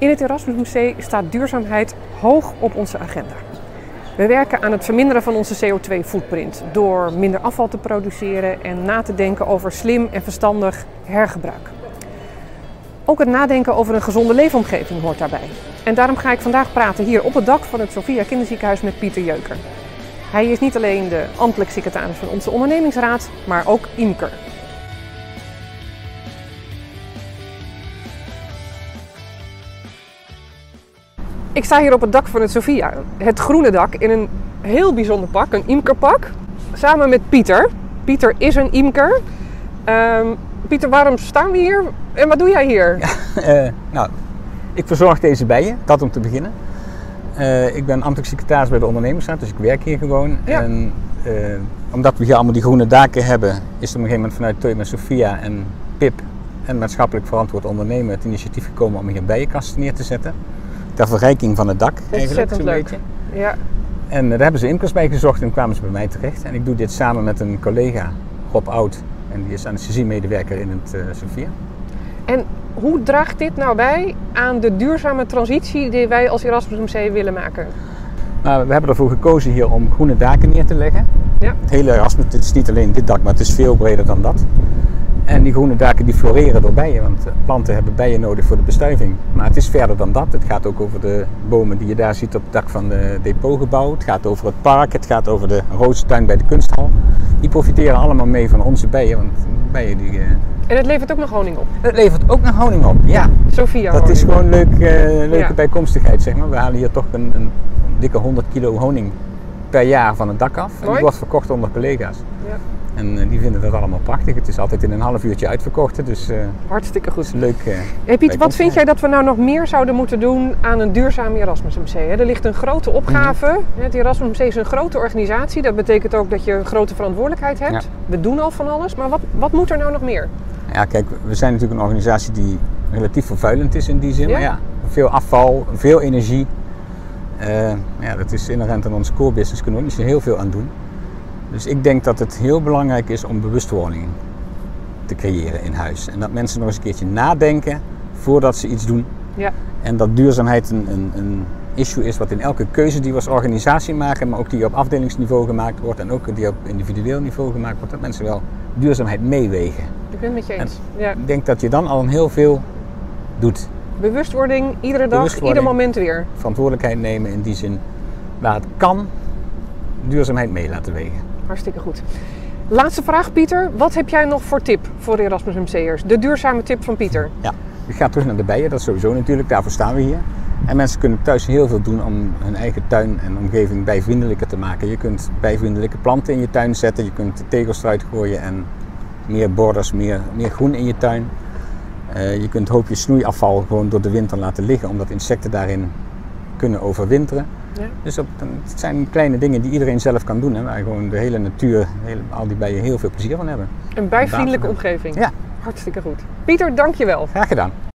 In het Erasmus MC staat duurzaamheid hoog op onze agenda. We werken aan het verminderen van onze CO2-footprint door minder afval te produceren en na te denken over slim en verstandig hergebruik. Ook het nadenken over een gezonde leefomgeving hoort daarbij. En daarom ga ik vandaag praten hier op het dak van het Sophia Kinderziekenhuis met Pieter Jeucken. Hij is niet alleen de ambtelijk secretaris van onze ondernemingsraad, maar ook imker. Ik sta hier op het dak van het Sophia, het groene dak, in een heel bijzonder pak, een imkerpak, samen met Pieter. Pieter is een imker. Pieter, waarom staan we hier en wat doe jij hier? Ja, nou, ik verzorg deze bijen, dat om te beginnen. Ik ben ambtelijk secretaris bij de ondernemingsraad, dus ik werk hier gewoon. Ja. En, omdat we hier allemaal die groene daken hebben, is er op een gegeven moment vanuit Teun en Sophia en Pip en maatschappelijk verantwoord ondernemen het initiatief gekomen om hier bijenkasten neer te zetten. Ter verrijking van het dak eigenlijk zo'n beetje. Ja. En daar hebben ze imkers bij gezocht en kwamen ze bij mij terecht. En ik doe dit samen met een collega, Rob Oud, en die is anesthesiemedewerker in het Sophia. En hoe draagt dit nou bij aan de duurzame transitie die wij als Erasmus MC willen maken? Nou, we hebben ervoor gekozen hier om groene daken neer te leggen. Ja. Het hele Erasmus, het is niet alleen dit dak, maar het is veel breder dan dat. En die groene daken die floreren door bijen, want planten hebben bijen nodig voor de bestuiving. Maar het is verder dan dat. Het gaat ook over de bomen die je daar ziet op het dak van het depotgebouw. Het gaat over het park, het gaat over de rozentuin bij de kunsthal. Die profiteren allemaal mee van onze bijen, want bijen die... En het levert ook nog honing op? Het levert ook nog honing op, ja. Sophia honing. Dat is gewoon leuke bijkomstigheid, zeg maar. We halen hier toch een dikke 100 kilo honing per jaar van het dak af. En die wordt verkocht onder collega's. Ja. En die vinden dat allemaal prachtig. Het is altijd in een half uurtje uitverkocht. Dus, hartstikke goed. Leuk. Hey Piet, wat vind jij dat we nou nog meer zouden moeten doen aan een duurzaam Erasmus MC? Er ligt een grote opgave. Mm-hmm. Het Erasmus MC is een grote organisatie. Dat betekent ook dat je een grote verantwoordelijkheid hebt. Ja. We doen al van alles. Maar wat moet er nou nog meer? Ja, kijk, we zijn natuurlijk een organisatie die relatief vervuilend is in die zin. Ja? Maar ja, veel afval, veel energie. Ja, dat is inherent aan onze core business. Kunnen we ook niet zo heel veel aan doen. Dus ik denk dat het heel belangrijk is om bewustwording te creëren in huis. En dat mensen nog eens een keertje nadenken voordat ze iets doen. Ja. En dat duurzaamheid een issue is wat in elke keuze die we als organisatie maken, maar ook die op afdelingsniveau gemaakt wordt en ook die op individueel niveau gemaakt wordt, dat mensen wel duurzaamheid meewegen. Ik ben het met je eens. Ja. Ik denk dat je dan al heel veel doet. Bewustwording, iedere dag, ieder moment weer. Verantwoordelijkheid nemen in die zin waar het kan, duurzaamheid mee laten wegen. Hartstikke goed. Laatste vraag, Pieter. Wat heb jij nog voor tip voor de Erasmus MC'ers? De duurzame tip van Pieter. Ja, ik ga terug naar de bijen. Dat is sowieso natuurlijk. Daarvoor staan we hier. En mensen kunnen thuis heel veel doen om hun eigen tuin en omgeving bijvriendelijker te maken. Je kunt bijvriendelijke planten in je tuin zetten. Je kunt de tegels eruit gooien en meer borders, meer groen in je tuin. Je kunt hoopje snoeiafval gewoon door de winter laten liggen, omdat insecten daarin kunnen overwinteren. Ja. Dus het zijn kleine dingen die iedereen zelf kan doen. Hè, waar gewoon de hele natuur, al die bijen heel veel plezier van hebben. Een bijvriendelijke omgeving. Ja. Hartstikke goed. Pieter, dank je wel. Graag gedaan.